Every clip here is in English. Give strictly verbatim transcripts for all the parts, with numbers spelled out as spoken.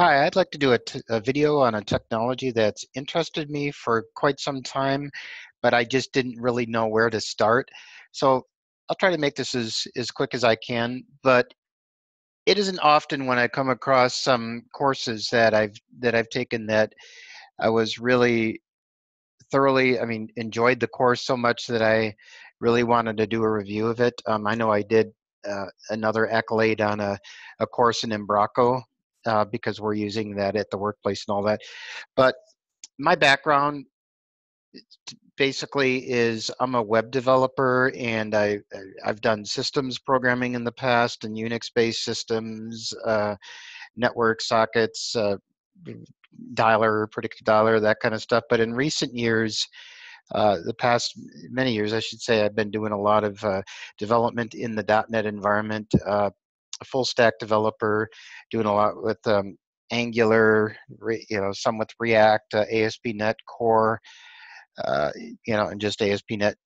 Hi, I'd like to do a, t a video on a technology that's interested me for quite some time, but I just didn't really know where to start. So I'll try to make this as, as quick as I can, but it isn't often when I come across some courses that I've, that I've taken that I was really thoroughly, I mean, enjoyed the course so much that I really wanted to do a review of it. Um, I know I did uh, another accolade on a, a course in Embraco, Uh, because we're using that at the workplace and all that. But my background basically is I'm a web developer, and I, I've done systems programming in the past, and Unix-based systems, uh, network sockets, uh, dialer, predictive dialer, that kind of stuff. But in recent years, Uh, the past many years, I should say, I've been doing a lot of uh, development in the dot net environment, uh, a full stack developer, doing a lot with um, Angular, re, you know, some with React, uh, A S P dot net Core, uh, you know, and just A S P dot net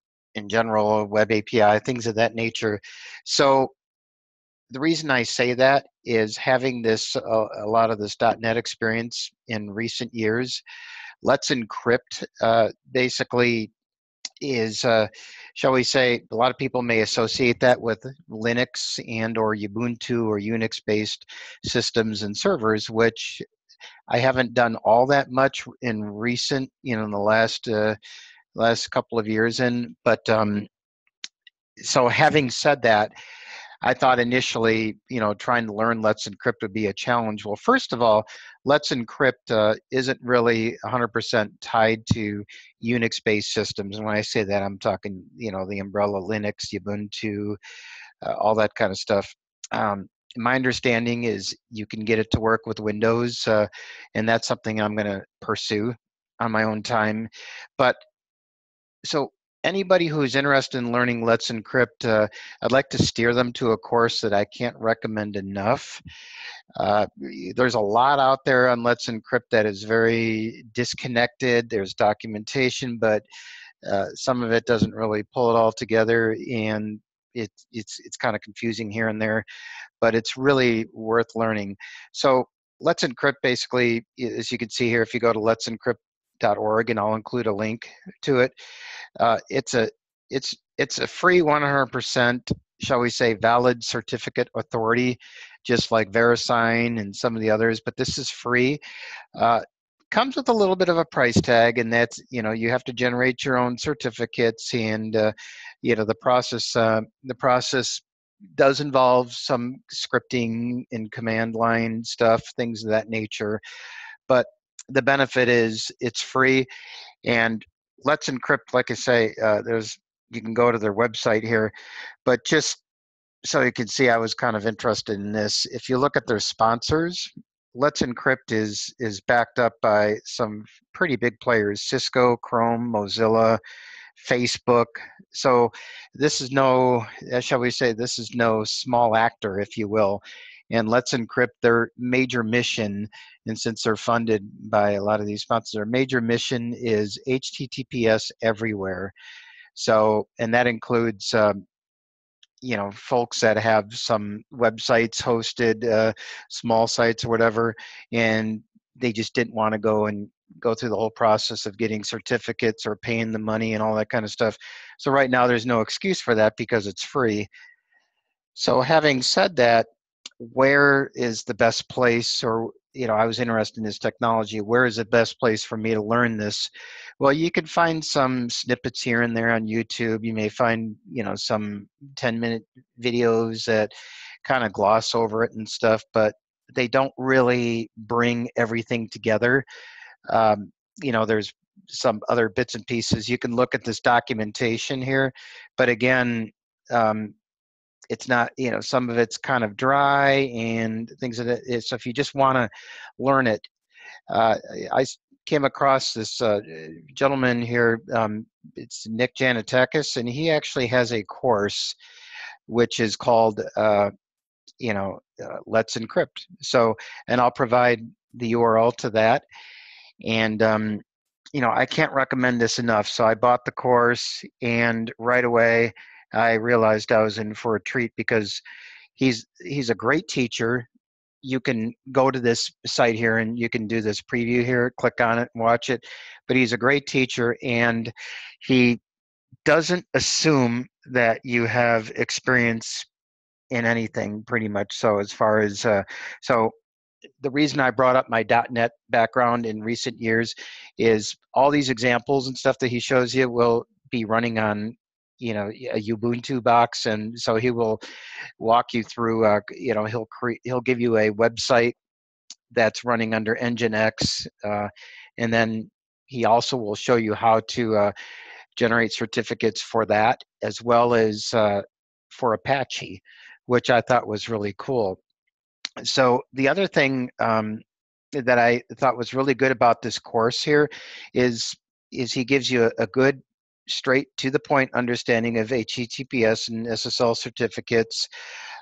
in general, Web A P I, things of that nature. So the reason I say that is having this, uh, a lot of this dot net experience in recent years. Let's Encrypt uh, basically is, uh, shall we say, a lot of people may associate that with Linux and or Ubuntu or Unix-based systems and servers, which I haven't done all that much in recent, you know, in the last, uh, last couple of years in. But um, so having said that, I thought initially, you know, trying to learn Let's Encrypt would be a challenge. Well, first of all, Let's Encrypt uh, isn't really one hundred percent tied to Unix-based systems. And when I say that, I'm talking, you know, the umbrella Linux, Ubuntu, uh, all that kind of stuff. Um, my understanding is you can get it to work with Windows, uh, and that's something I'm going to pursue on my own time. But so anybody who's interested in learning Let's Encrypt, uh, I'd like to steer them to a course that I can't recommend enough. Uh, there's a lot out there on Let's Encrypt that is very disconnected. There's documentation, but uh, some of it doesn't really pull it all together, and it, it's, it's kind of confusing here and there, but it's really worth learning. So Let's Encrypt basically, as you can see here, if you go to Let's Encrypt, .org, and I'll include a link to it. Uh, it's a it's it's a free one hundred percent, shall we say, valid certificate authority, just like VeriSign and some of the others. But this is free. Uh, comes with a little bit of a price tag, and that's, you know, you have to generate your own certificates, and uh, you know, the process uh, the process does involve some scripting and command line stuff, things of that nature, but the benefit is it's free. And Let's Encrypt, like I say, uh, there's, you can go to their website here, but just so you can see, I was kind of interested in this. If you look at their sponsors, Let's Encrypt is is backed up by some pretty big players: Cisco, Chrome, Mozilla, Facebook. So this is no, shall we say, this is no small actor, if you will. And Let's Encrypt, their major mission, and since they're funded by a lot of these sponsors, their major mission is H T T P S everywhere. So, and that includes, um, you know, folks that have some websites hosted, uh, small sites or whatever, and they just didn't want to go and go through the whole process of getting certificates or paying the money and all that kind of stuff. So right now there's no excuse for that because it's free. So having said that, where is the best place, or, you know, I was interested in this technology, where is the best place for me to learn this? Well, you can find some snippets here and there on YouTube. You may find, you know, some ten minute videos that kind of gloss over it and stuff, but they don't really bring everything together. Um, you know, there's some other bits and pieces. You can look at this documentation here, but again, um, it's not, you know, some of it's kind of dry and things that it is. So if you just want to learn it, uh, I came across this uh, gentleman here. Um, it's Nick Janetakis, and he actually has a course which is called, uh, you know, uh, Let's Encrypt. So, and I'll provide the U R L to that. And, um, you know, I can't recommend this enough. So I bought the course, and right away I realized I was in for a treat because he's he's a great teacher. you can go to this site here and you can do this preview here, click on it and watch it. But he's a great teacher, and he doesn't assume that you have experience in anything, pretty much. So as far as, uh, so the reason I brought up my dot net background in recent years is all these examples and stuff that he shows you will be running on, you know, a Ubuntu box, and so he will walk you through, uh, you know, he'll create, he'll give you a website that's running under Nginx, uh, and then he also will show you how to uh, generate certificates for that, as well as uh, for Apache, which I thought was really cool. So the other thing um, that I thought was really good about this course here is, is he gives you a, a good straight to the point understanding of H T T P S and S S L certificates.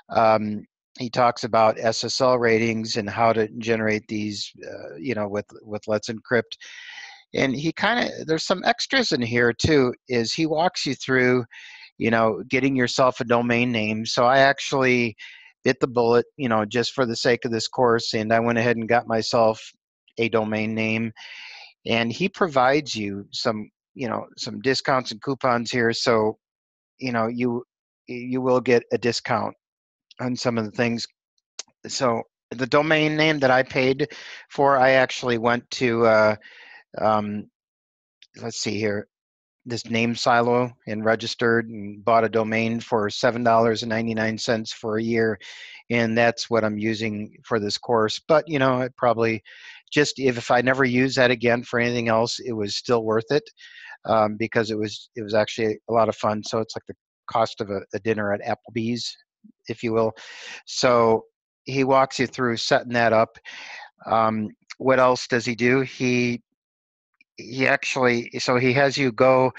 Um, he talks about S S L ratings and how to generate these, uh, you know, with, with Let's Encrypt. And he kind of, there's some extras in here too, is he walks you through, you know, getting yourself a domain name. So I actually bit the bullet, you know, just for the sake of this course, and I went ahead and got myself a domain name. And he provides you some, you know, some discounts and coupons here. So, you know, you you will get a discount on some of the things. So the domain name that I paid for, I actually went to, uh, um, let's see here, this NameSilo, and registered and bought a domain for seven dollars and ninety-nine cents for a year. And that's what I'm using for this course. But, you know, it probably just, if, if I never use that again for anything else, it was still worth it, um, because it was, it was actually a lot of fun. So it's like the cost of a, a dinner at Applebee's, if you will. So he walks you through setting that up. Um, what else does he do? He He actually, so he has you go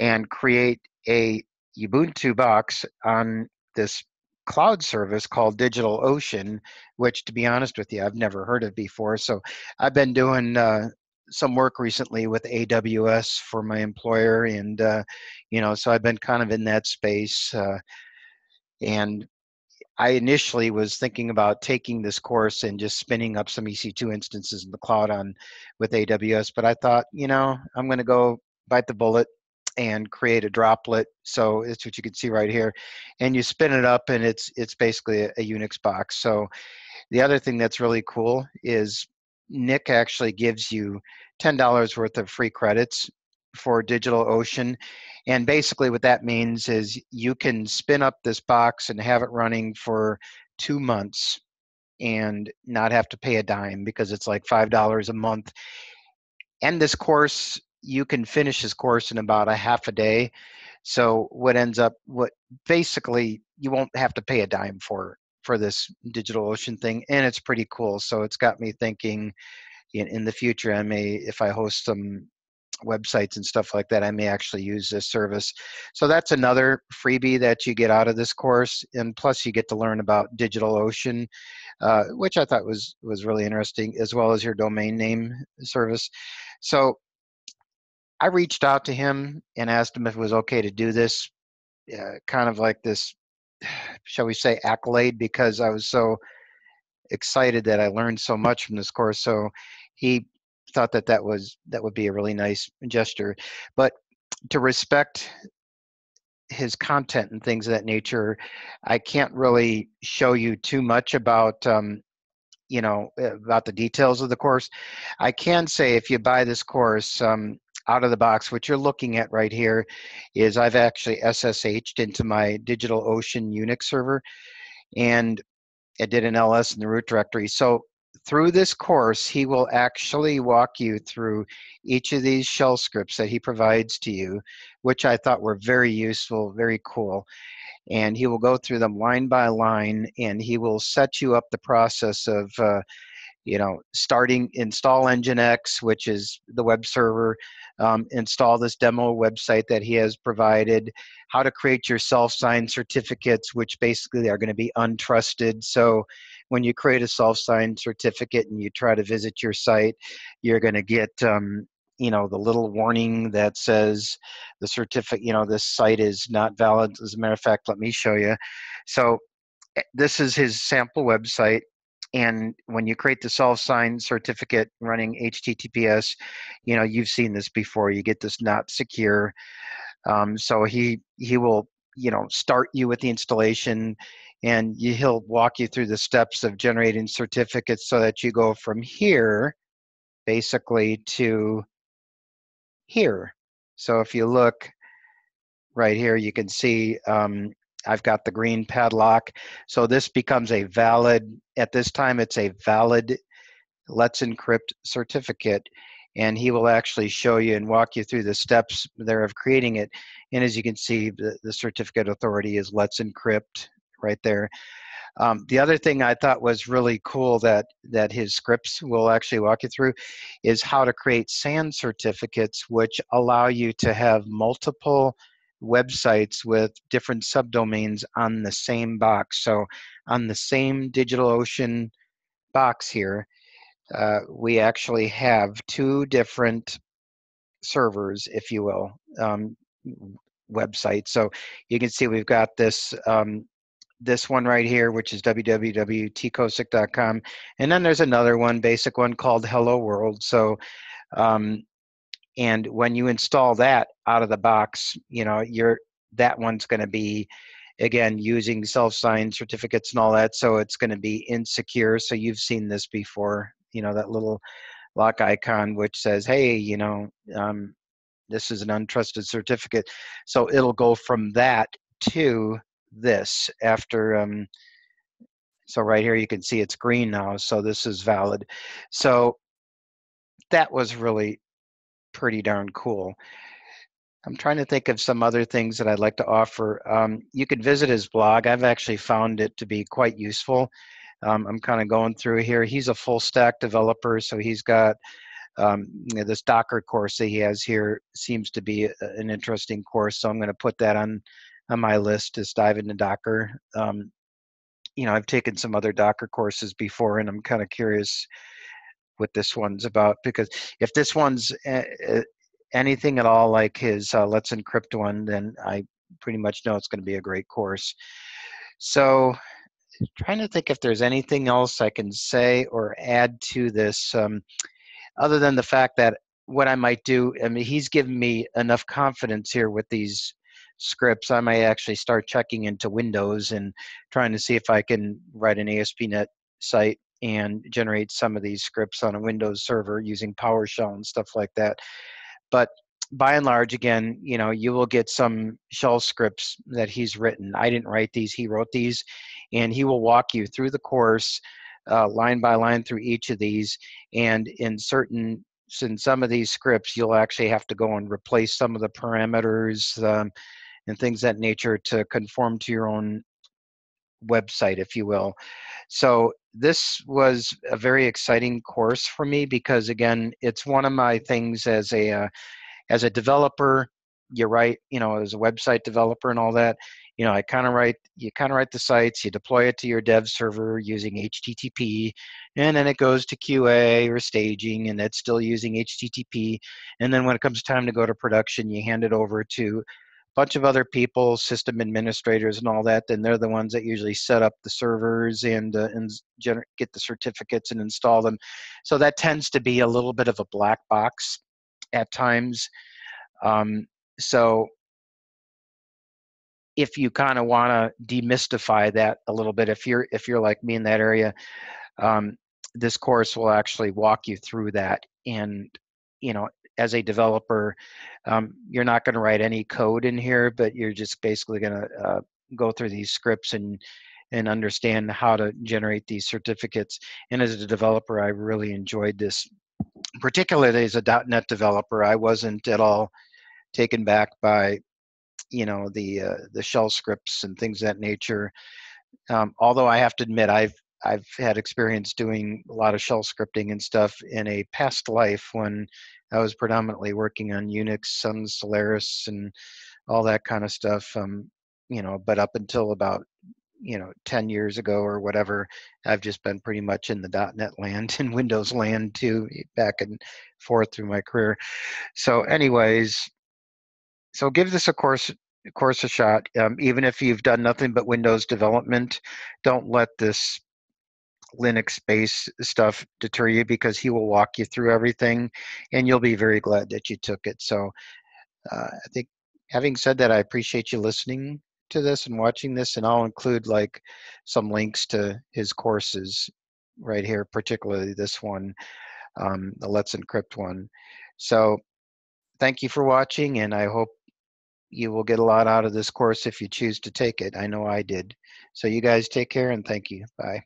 and create a Ubuntu box on this cloud service called DigitalOcean, which, to be honest with you, I've never heard of before. So I've been doing uh, some work recently with A W S for my employer, and, uh, you know, so I've been kind of in that space. Uh, and I initially was thinking about taking this course and just spinning up some E C two instances in the cloud on with A W S, but I thought, you know, I'm going to go bite the bullet and create a droplet. So it's what you can see right here, and you spin it up, and it's it's basically a, a Unix box. So the other thing that's really cool is Nick actually gives you ten dollars worth of free credits for DigitalOcean. And basically what that means is you can spin up this box and have it running for two months and not have to pay a dime, because it's like five dollars a month. And this course, you can finish this course in about a half a day. So what ends up, what basically you won't have to pay a dime for, for this DigitalOcean thing. And it's pretty cool. So it's got me thinking in, in the future, I may, if I host some websites and stuff like that, I may actually use this service. So that's another freebie that you get out of this course, and plus you get to learn about DigitalOcean, uh, which I thought was was really interesting, as well as your domain name service. So I reached out to him and asked him if it was okay to do this, uh, kind of like this, shall we say, accolade, because I was so excited that I learned so much from this course. So he thought that that was that would be a really nice gesture. But to respect his content and things of that nature, I can't really show you too much about um, you know, about the details of the course. I can say, if you buy this course, um, out of the box, what you're looking at right here is I've actually S S H'd into my DigitalOcean Unix server, and I did an L S in the root directory. So through this course, he will actually walk you through each of these shell scripts that he provides to you, which I thought were very useful, very cool. And he will go through them line by line, and he will set you up the process of, uh, you know, starting install Nginx, which is the web server, um, install this demo website that he has provided, how to create your self-signed certificates, which basically are going to be untrusted. So when you create a self-signed certificate and you try to visit your site, you're going to get, um, you know, the little warning that says the certificate, you know, this site is not valid. As a matter of fact, let me show you. So this is his sample website. And when you create the solve sign certificate running H T T P S, you know, you've seen this before. You get this not secure. Um, so he he will, you know, start you with the installation, and you, he'll walk you through the steps of generating certificates so that you go from here basically to here. So if you look right here, you can see um, I've got the green padlock. So this becomes a valid, at this time it's a valid Let's Encrypt certificate. And he will actually show you and walk you through the steps there of creating it. And as you can see, the, the certificate authority is Let's Encrypt right there. Um, the other thing I thought was really cool that, that his scripts will actually walk you through is how to create S A N certificates, which allow you to have multiple websites with different subdomains on the same box. So on the same DigitalOcean box here, Uh, we actually have two different servers, if you will, um, websites. So you can see we've got this um, this one right here, which is w w w dot t kosick dot com, and then there's another one, basic one called Hello World. So, um, and when you install that out of the box, you know, you're that one's going to be, again, using self-signed certificates and all that. So it's going to be insecure. So you've seen this before. You know, that little lock icon which says, hey, you know, um, this is an untrusted certificate. So it'll go from that to this after, um, so right here you can see it's green now, so this is valid. So that was really pretty darn cool. I'm trying to think of some other things that I'd like to offer. Um, you can visit his blog. I've actually found it to be quite useful. Um, I'm kind of going through here. He's a full stack developer, so he's got um, you know, this Docker course that he has here seems to be a, an interesting course, so I'm going to put that on, on my list, is dive into Docker. Um, you know, I've taken some other Docker courses before, and I'm kind of curious what this one's about, because if this one's a, a, anything at all like his uh, Let's Encrypt one, then I pretty much know it's going to be a great course. So trying to think if there's anything else I can say or add to this, um, other than the fact that what I might do, I mean, he's given me enough confidence here with these scripts, I might actually start checking into Windows and trying to see if I can write an A S P dot net site and generate some of these scripts on a Windows server using PowerShell and stuff like that. But by and large, again, you know, you will get some shell scripts that he's written. I didn't write these, he wrote these, and he will walk you through the course uh, line by line through each of these. And in certain, in some of these scripts, you'll actually have to go and replace some of the parameters um, and things of that nature to conform to your own website, if you will. So this was a very exciting course for me because, again, it's one of my things as a uh, as a developer. You write, you know, as a website developer and all that, you know, I kind of write, you kind of write the sites, you deploy it to your dev server using H T T P, and then it goes to Q A or staging, and it's still using H T T P. And then when it comes time to go to production, you hand it over to a bunch of other people, system administrators and all that. Then they're the ones that usually set up the servers and, uh, and gener- get the certificates and install them. So that tends to be a little bit of a black box at times. Um, So if you kind of want to demystify that a little bit, if you're if you're like me in that area, um, this course will actually walk you through that. And, you know, as a developer, um, you're not going to write any code in here, but you're just basically going to uh, go through these scripts and and understand how to generate these certificates. And as a developer, I really enjoyed this, particularly as a dot net developer. I wasn't at all taken back by, you know, the uh, the shell scripts and things of that nature. Um, although I have to admit, I've I've had experience doing a lot of shell scripting and stuff in a past life when I was predominantly working on Unix, some Solaris, and all that kind of stuff. Um, you know, but up until about, you know, ten years ago or whatever, I've just been pretty much in the dot net land and Windows land too, back and forth through my career. So, anyways. So give this a course, course a shot. Um, even if you've done nothing but Windows development, don't let this Linux-based stuff, Deterria, because he will walk you through everything, and you'll be very glad that you took it. So uh, I think, having said that, I appreciate you listening to this and watching this, and I'll include like some links to his courses right here, particularly this one, um, the Let's Encrypt one. So thank you for watching, and I hope you will get a lot out of this course if you choose to take it. I know I did. So you guys take care, and thank you. Bye.